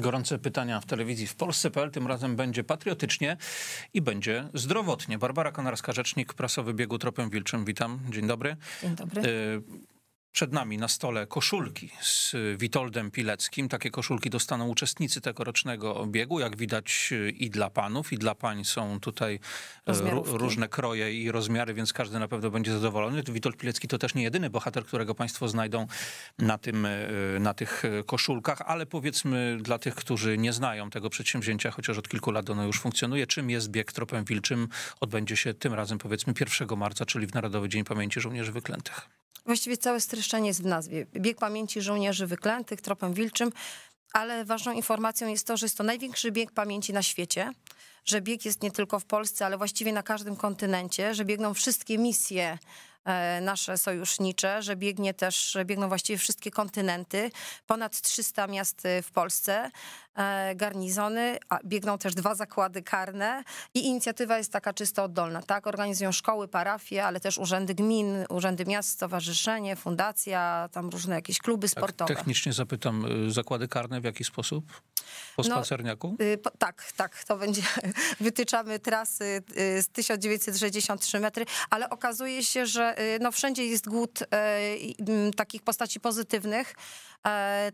Gorące pytania w telewizji w Polsce.pl. Tym razem będzie patriotycznie i będzie zdrowotnie. Barbara Konarska, rzecznik prasowy Biegu Tropem Wilczym. Witam. Dzień dobry. Dzień dobry. Przed nami na stole koszulki z Witoldem Pileckim. Takie koszulki dostaną uczestnicy tegorocznego biegu. Jak widać i dla panów, i dla pań są tutaj różne kroje i rozmiary, więc każdy na pewno będzie zadowolony. Witold Pilecki to też nie jedyny bohater, którego państwo znajdą na tych koszulkach, ale powiedzmy dla tych, którzy nie znają tego przedsięwzięcia, chociaż od kilku lat ono już funkcjonuje, czym jest Bieg Tropem Wilczym? Odbędzie się tym razem powiedzmy 1 marca, czyli w Narodowy Dzień Pamięci Żołnierzy Wyklętych. Właściwie całe streszczenie jest w nazwie. Bieg Pamięci Żołnierzy Wyklętych, Tropem Wilczym, ale ważną informacją jest to, że jest to największy bieg pamięci na świecie, że bieg jest nie tylko w Polsce, ale właściwie na każdym kontynencie, że biegną wszystkie misje nasze sojusznicze, że biegną właściwie wszystkie kontynenty, ponad 300 miast w Polsce, garnizony, a biegną też 2 zakłady karne i inicjatywa jest taka czysto oddolna, tak? Organizują szkoły, parafie, ale też urzędy gmin, urzędy miast, stowarzyszenie, fundacja, tam różne jakieś kluby sportowe. Tak, technicznie zapytam, zakłady karne w jaki sposób? Po spacerniaku? No, tak, to będzie, wytyczamy trasy z 1963 metry, ale okazuje się, że no wszędzie jest głód takich postaci pozytywnych.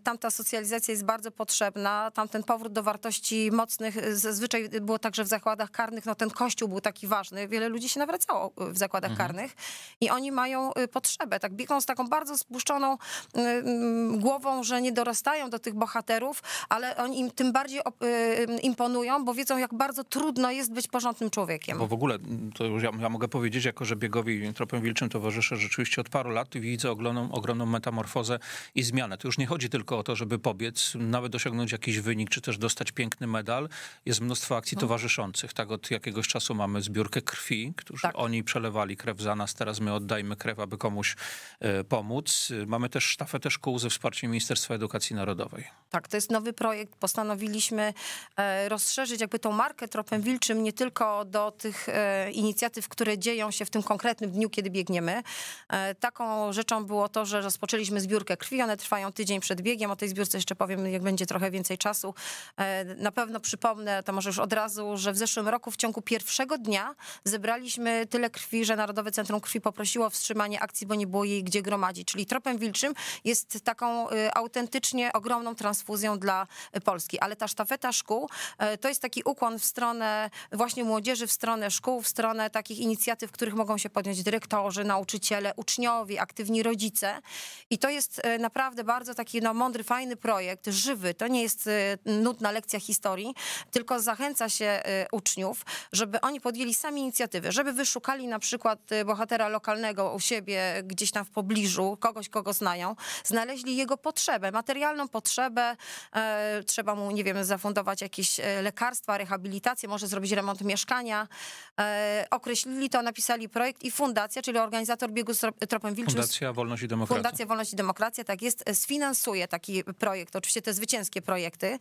Tamta socjalizacja jest bardzo potrzebna, tamten powrót do wartości mocnych, zazwyczaj było także w zakładach karnych, no ten kościół był taki ważny, wiele ludzi się nawracało w zakładach karnych i oni mają potrzebę, tak biegną z taką bardzo spuszczoną głową, że nie dorastają do tych bohaterów, ale oni im tym bardziej imponują, bo wiedzą jak bardzo trudno jest być porządnym człowiekiem. Bo w ogóle, to już ja mogę powiedzieć, jako że biegowi Tropem Wilczym towarzyszę rzeczywiście od paru lat i widzę ogromną metamorfozę i zmianę. To już nie chodzi tylko o to, żeby pobiec, nawet osiągnąć jakiś wynik, czy też dostać piękny medal. Jest mnóstwo akcji towarzyszących. Tak, od jakiegoś czasu mamy zbiórkę krwi, którzy oni przelewali krew za nas, teraz my oddajmy krew, aby komuś pomóc. Mamy też sztafetę szkół ze wsparciem Ministerstwa Edukacji Narodowej. Tak, to jest nowy projekt. Postanowiliśmy rozszerzyć jakby tą markę Tropem Wilczym nie tylko do tych inicjatyw, które dzieją się w tym konkretnym dniu, kiedy biegniemy. Taką rzeczą było to, że rozpoczęliśmy zbiórkę krwi, one trwają tydzień przed biegiem, o tej zbiórce jeszcze powiem, jak będzie trochę więcej czasu. Na pewno przypomnę, to może już od razu, że w zeszłym roku w ciągu 1 dnia zebraliśmy tyle krwi, że Narodowe Centrum Krwi poprosiło o wstrzymanie akcji, bo nie było jej gdzie gromadzić. Czyli Tropem Wilczym jest taką autentycznie ogromną transfuzją dla Polski, ale ta sztafeta szkół to jest taki ukłon w stronę właśnie młodzieży, w stronę szkół, w stronę takich inicjatyw, w których mogą się podjąć dyrektorzy, nauczyciele, uczniowie, aktywni rodzice i to jest naprawdę bardzo taki no, mądry, fajny projekt, żywy, to nie jest nudna lekcja historii, tylko zachęca się uczniów, żeby oni podjęli sami inicjatywę, żeby wyszukali na przykład bohatera lokalnego u siebie gdzieś tam w pobliżu, kogoś, kogo znają, znaleźli jego potrzebę, materialną potrzebę, trzeba mu, nie wiem, zafundować jakieś lekarstwa, rehabilitację, może zrobić remont mieszkania, określili to, napisali projekt i fundacja, czyli organizator biegu Tropem Wilczym, Fundacja Wolność i Demokracja, tak jest, sfinansuje taki projekt, oczywiście te zwycięskie projekty.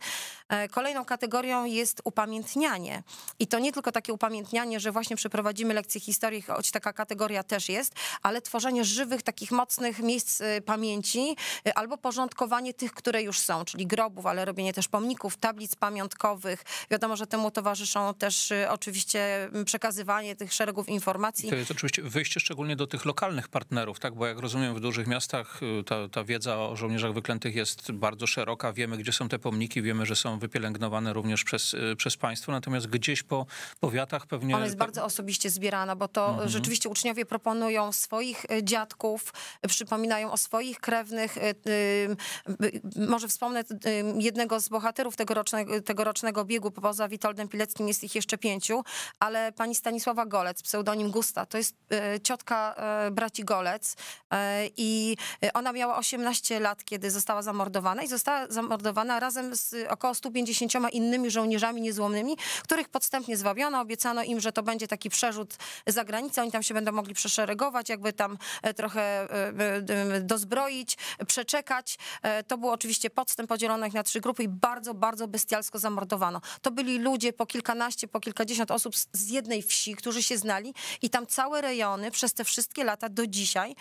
Kolejną kategorią jest upamiętnianie i to nie tylko takie upamiętnianie, że właśnie przeprowadzimy lekcje historii, choć taka kategoria też jest, ale tworzenie żywych, takich mocnych miejsc pamięci albo porządkowanie tych, które już są, czyli grobów, ale robienie też pomników, tablic pamiątkowych. Wiadomo, że temu towarzyszą też oczywiście przekazywanie tych szeregów informacji. I to jest oczywiście wyjście szczególnie do tych lokalnych partnerów, tak? Bo jak rozumiem w dużych miastach ta wiedza o żołnierzach wyklętych jest bardzo szeroka. Wiemy, gdzie są te pomniki, wiemy, że są wypielęgnowane również przez państwo, natomiast gdzieś po powiatach pewnie... Ona jest bardzo osobiście zbierana, bo to rzeczywiście uczniowie proponują swoich dziadków, przypominają o swoich krewnych. Może wspomnę jednego z bohaterów tegorocznego biegu, poza Witoldem Pileckim jest ich jeszcze 5, ale pani Stanisława Golec, pseudonim Gusta, to jest ciotka braci Golec i ona miała 18 lat, kiedy została zamordowana i została zamordowana razem z około 150 innymi żołnierzami niezłomnymi, których podstępnie zwabiono, obiecano im, że to będzie taki przerzut za granicę, oni tam się będą mogli przeszeregować, jakby tam trochę dozbroić, przeczekać. To było oczywiście podstęp, podzielono ich na 3 grupy i bardzo, bardzo bestialsko zamordowano. To byli ludzie po kilkanaście, po kilkadziesiąt osób z jednej wsi, którzy się znali i tam całe rejony przez te wszystkie wszystkie lata do dzisiaj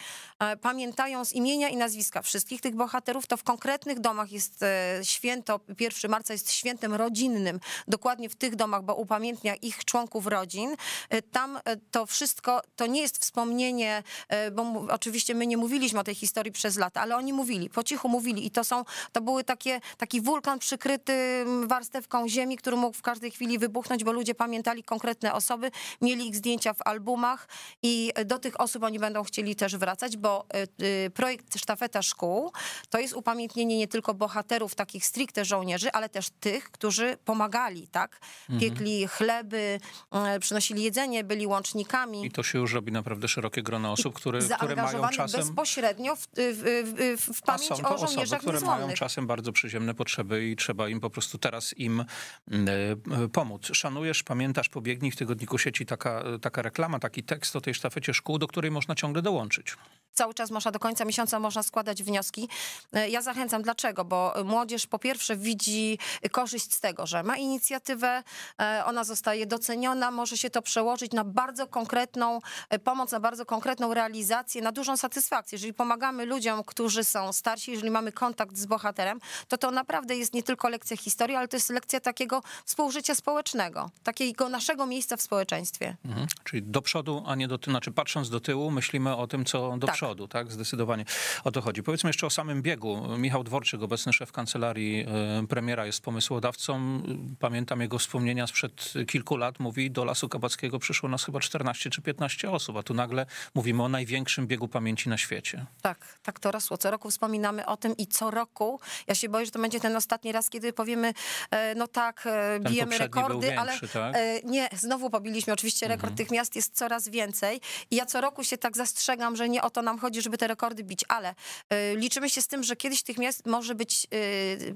pamiętają z imienia i nazwiska wszystkich tych bohaterów. To w konkretnych domach jest święto, 1 marca jest świętem rodzinnym, dokładnie w tych domach, bo upamiętnia ich członków rodzin. Tam to wszystko, to nie jest wspomnienie, bo oczywiście my nie mówiliśmy o tej historii przez lata, ale oni mówili, po cichu mówili i to były taki wulkan przykryty warstewką ziemi, który mógł w każdej chwili wybuchnąć, bo ludzie pamiętali konkretne osoby, mieli ich zdjęcia w albumach i do tych osób oni będą chcieli też wracać, bo projekt Sztafeta Szkół to jest upamiętnienie nie tylko bohaterów, takich stricte żołnierzy, ale też tych, którzy pomagali, tak? Piekli chleby, przynosili jedzenie, byli łącznikami. I to się już robi naprawdę szerokie grono osób, które mają czasem... bezpośrednio w pamięć o żołnierzach osoby, które mają czasem bardzo przyziemne potrzeby i trzeba im po prostu teraz pomóc. Szanujesz, pamiętasz, pobiegnij, w tygodniku Sieci taka reklama, taki tekst o tej sztafecie szkół, do której można ciągle dołączyć. Cały czas można, do końca miesiąca można składać wnioski. Ja zachęcam. Dlaczego? Bo młodzież po pierwsze widzi korzyść z tego, że ma inicjatywę, ona zostaje doceniona, może się to przełożyć na bardzo konkretną pomoc, na bardzo konkretną realizację, na dużą satysfakcję. Jeżeli pomagamy ludziom, którzy są starsi, jeżeli mamy kontakt z bohaterem, to naprawdę jest nie tylko lekcja historii, ale to jest lekcja takiego współżycia społecznego, takiego naszego miejsca w społeczeństwie. Mhm. Czyli do przodu, a nie do tyłu, znaczy patrząc do tyłu, myślimy o tym, co do przodu, tak? Zdecydowanie o to chodzi. Powiedzmy jeszcze o samym biegu. Michał Dworczyk, obecny szef kancelarii premiera, jest pomysłodawcą. Pamiętam jego wspomnienia sprzed kilku lat. Mówi, do Lasu Kabackiego przyszło nas chyba 14 czy 15 osób, a tu nagle mówimy o największym biegu pamięci na świecie. Tak, tak to rosło. Co roku wspominamy o tym i co roku, ja się boję, że to będzie ten ostatni raz, kiedy powiemy, no tak, bijemy rekordy, większy, ale tak? Nie, znowu pobiliśmy oczywiście rekord, tych miast jest coraz więcej i ja co roku się tak zastrzegam, że nie o to nam chodzi, żeby te rekordy bić, ale liczymy się z tym, że kiedyś tych miast może być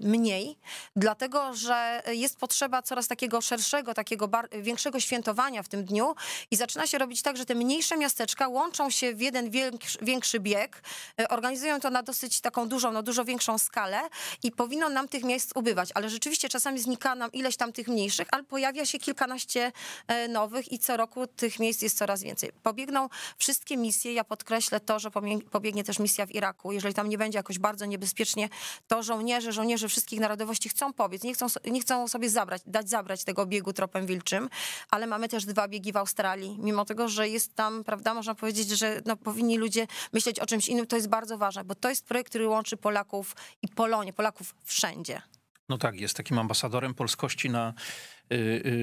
mniej, dlatego że jest potrzeba coraz takiego szerszego, takiego większego świętowania w tym dniu i zaczyna się robić tak, że te mniejsze miasteczka łączą się w jeden większy bieg, organizują to na dosyć taką dużą, no dużo większą skalę i powinno nam tych miejsc ubywać, ale rzeczywiście czasami znika nam ileś tam tych mniejszych, ale pojawia się kilkanaście nowych i co roku tych miejsc jest coraz więcej. Pobiegną wszystkie misje, ja podkreślę to, że pobiegnie też misja w Iraku, jeżeli tam nie będzie jakoś bardzo niebezpiecznie, to żołnierze wszystkich narodowości chcą pobiec, nie chcą sobie dać zabrać tego biegu Tropem Wilczym, ale mamy też 2 biegi w Australii, mimo tego, że jest tam, prawda, można powiedzieć, że no, powinni ludzie myśleć o czymś innym, to jest bardzo ważne, bo to jest projekt, który łączy Polaków i Polonię, Polaków wszędzie. No tak, jest takim ambasadorem polskości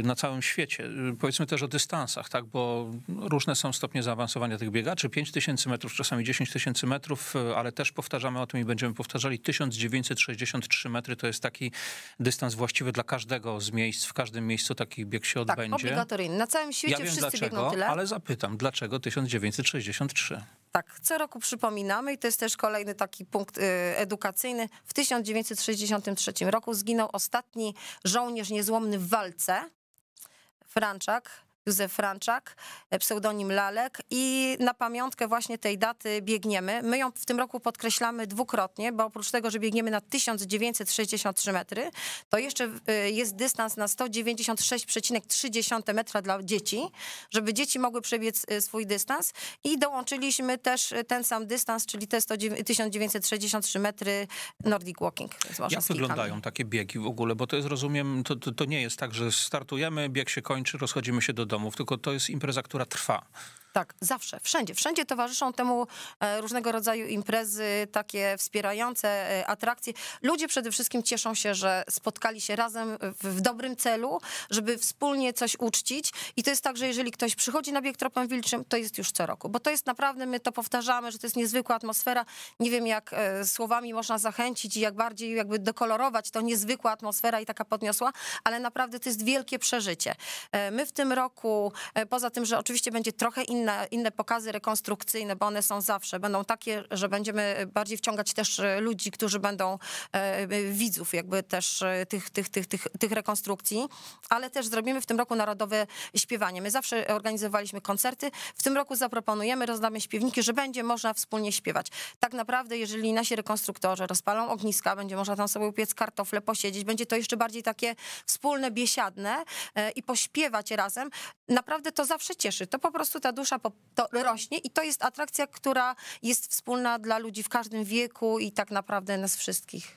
na całym świecie. Powiedzmy też o dystansach, tak, bo różne są stopnie zaawansowania tych biegaczy. 5000 metrów, czasami 10 000 metrów, ale też powtarzamy o tym i będziemy powtarzali. 1963 metry to jest taki dystans właściwy dla każdego z miejsc. W każdym miejscu taki bieg się odbędzie. Tak, obligatoryjny. Na całym świecie wszyscy biegną tyle. Ale zapytam, dlaczego 1963? Tak, co roku przypominamy i to jest też kolejny taki punkt edukacyjny. W 1963 roku zginął ostatni żołnierz niezłomny w walce, Franczak. Józef Franczak, pseudonim Lalek, i na pamiątkę właśnie tej daty biegniemy. My ją w tym roku podkreślamy dwukrotnie, bo oprócz tego, że biegniemy na 1963 metry, to jeszcze jest dystans na 196,3 metra dla dzieci, żeby dzieci mogły przebiec swój dystans i dołączyliśmy też ten sam dystans, czyli te 1963 metry Nordic Walking. Jak wyglądają takie biegi w ogóle, bo to jest, rozumiem, to nie jest tak, że startujemy, bieg się kończy, rozchodzimy się do domów, tylko to jest impreza, która trwa. Tak, zawsze, wszędzie. Wszędzie towarzyszą temu różnego rodzaju imprezy, takie wspierające atrakcje. Ludzie przede wszystkim cieszą się, że spotkali się razem w dobrym celu, żeby wspólnie coś uczcić. I to jest tak, że jeżeli ktoś przychodzi na bieg Tropem Wilczym, to jest już co roku. Bo to jest naprawdę, my to powtarzamy, że to jest niezwykła atmosfera. Nie wiem, jak słowami można zachęcić i jak bardziej jakby dokolorować to niezwykła atmosfera i taka podniosła, ale naprawdę to jest wielkie przeżycie. My w tym roku, poza tym, że oczywiście będzie trochę inne pokazy rekonstrukcyjne, bo one są zawsze, będą takie, że będziemy bardziej wciągać też ludzi, którzy będą widzów jakby też tych rekonstrukcji, ale też zrobimy w tym roku narodowe śpiewanie. My zawsze organizowaliśmy koncerty, w tym roku zaproponujemy, rozdamy śpiewniki, że będzie można wspólnie śpiewać. Tak naprawdę, jeżeli nasi rekonstruktorzy rozpalą ogniska, będzie można tam sobie upiec kartofle, posiedzieć, będzie to jeszcze bardziej takie wspólne, biesiadne i pośpiewać razem. naprawdę to zawsze cieszy. To po prostu ta dusza to rośnie i to jest atrakcja, która jest wspólna dla ludzi w każdym wieku i tak naprawdę nas wszystkich.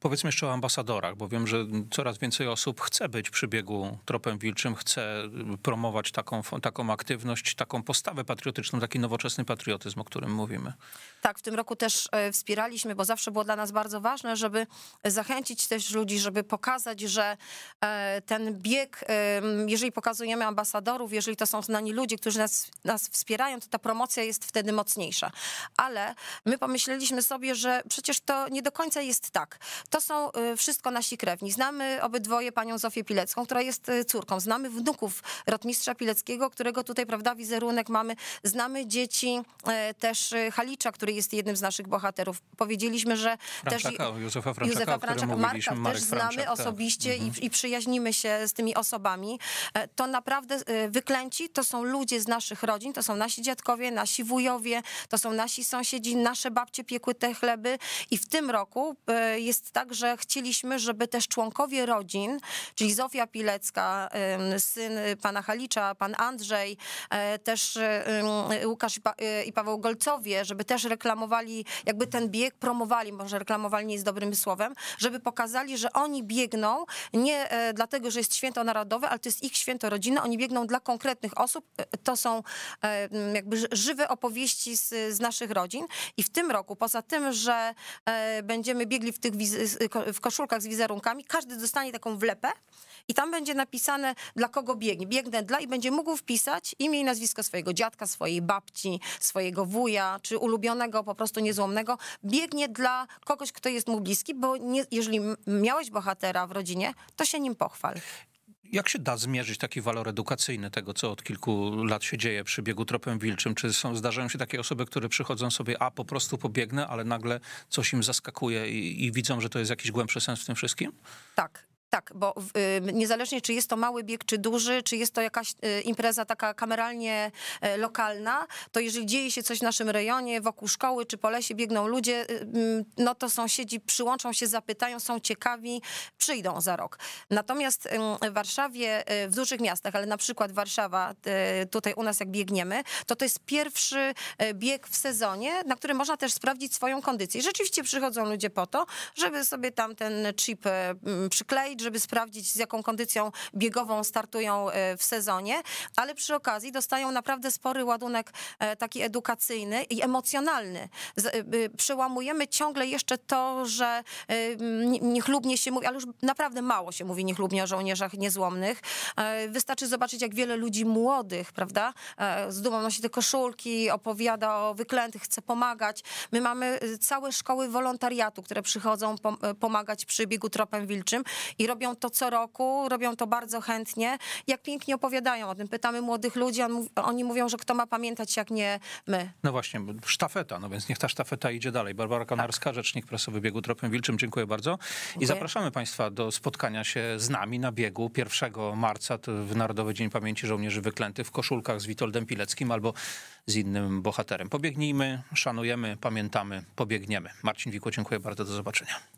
Powiedzmy jeszcze o ambasadorach, bo wiem, że coraz więcej osób chce być przy biegu Tropem Wilczym, chce promować taką aktywność, taką postawę patriotyczną, taki nowoczesny patriotyzm, o którym mówimy. Tak, w tym roku też wspieraliśmy, bo zawsze było dla nas bardzo ważne, żeby zachęcić też ludzi, żeby pokazać, że ten bieg, jeżeli pokazujemy ambasadorów, jeżeli to są znani ludzie, którzy nas wspierają, to ta promocja jest wtedy mocniejsza. Ale my pomyśleliśmy sobie, że przecież to nie do końca jest tak. To są wszystko nasi krewni. Znamy obydwoje panią Zofię Pilecką, która jest córką. Znamy wnuków rotmistrza Pileckiego, którego tutaj, prawda, wizerunek mamy. Znamy dzieci też Halicza, który jest jednym z naszych bohaterów. Powiedzieliśmy, że Franczaka, też Józefa Franczaka, Marka też znamy osobiście i przyjaźnimy się z tymi osobami. To naprawdę wyklęci to są ludzie z naszych rodzin, to są nasi dziadkowie, nasi wujowie, to są nasi sąsiedzi, nasze babcie piekły te chleby i w tym roku jest tak, że chcieliśmy, żeby też członkowie rodzin, czyli Zofia Pilecka, syn pana Halicza, pan Andrzej, też Łukasz i Paweł Golcowie, żeby też reklamowali, jakby ten bieg promowali, może reklamowali nie jest dobrym słowem, żeby pokazali, że oni biegną nie dlatego, że jest święto narodowe, ale to jest ich święto rodziny, oni biegną dla konkretnych osób, to są jakby żywe opowieści z naszych rodzin i w tym roku, poza tym, że będziemy biegli w koszulkach z wizerunkami, każdy dostanie taką wlepę i tam będzie napisane, dla kogo biegnie. Biegnę dla i będzie mógł wpisać imię i nazwisko swojego dziadka, swojej babci, swojego wuja, czy ulubionego, po prostu niezłomnego. Biegnie dla kogoś, kto jest mu bliski, bo jeżeli miałeś bohatera w rodzinie, to się nim pochwal. Jak się da zmierzyć taki walor edukacyjny tego, co od kilku lat się dzieje przy biegu Tropem Wilczym? Czy zdarzają się takie osoby, które przychodzą sobie, po prostu pobiegnę, ale nagle coś im zaskakuje i widzą, że to jest jakiś głębszy sens w tym wszystkim? Tak. Tak, bo niezależnie czy jest to mały bieg, czy duży, czy jest to jakaś impreza taka kameralnie lokalna, to jeżeli dzieje się coś w naszym rejonie, wokół szkoły czy po lesie biegną ludzie, no to sąsiedzi przyłączą się, zapytają, są ciekawi, przyjdą za rok. Natomiast w Warszawie, w dużych miastach, ale na przykład Warszawa, tutaj u nas jak biegniemy, to jest pierwszy bieg w sezonie, na którym można też sprawdzić swoją kondycję. I rzeczywiście przychodzą ludzie po to, żeby sobie tam ten chip przykleić, żeby sprawdzić, z jaką kondycją biegową startują w sezonie, ale przy okazji dostają naprawdę spory ładunek taki edukacyjny i emocjonalny. Przełamujemy ciągle jeszcze to, że niechlubnie się mówi, ale już naprawdę mało się mówi niechlubnie o żołnierzach niezłomnych. Wystarczy zobaczyć, jak wiele ludzi młodych, prawda, z dumą nosi te koszulki, opowiada o wyklętych, chce pomagać. My mamy całe szkoły wolontariatu, które przychodzą pomagać przy biegu Tropem Wilczym. I robią to co roku, robią to bardzo chętnie. Jak pięknie opowiadają o tym. Pytamy młodych ludzi, oni mówią, że kto ma pamiętać, jak nie my. No właśnie, sztafeta, no więc niech ta sztafeta idzie dalej. Barbara Konarska, tak. Rzecznik prasowy biegu Tropem Wilczym, dziękuję bardzo. Dziękuję. I zapraszamy państwa do spotkania się z nami na biegu 1 marca w Narodowy Dzień Pamięci Żołnierzy Wyklętych w koszulkach z Witoldem Pileckim albo z innym bohaterem. Pobiegnijmy, szanujemy, pamiętamy, pobiegniemy. Marcin Wikło, dziękuję bardzo, do zobaczenia.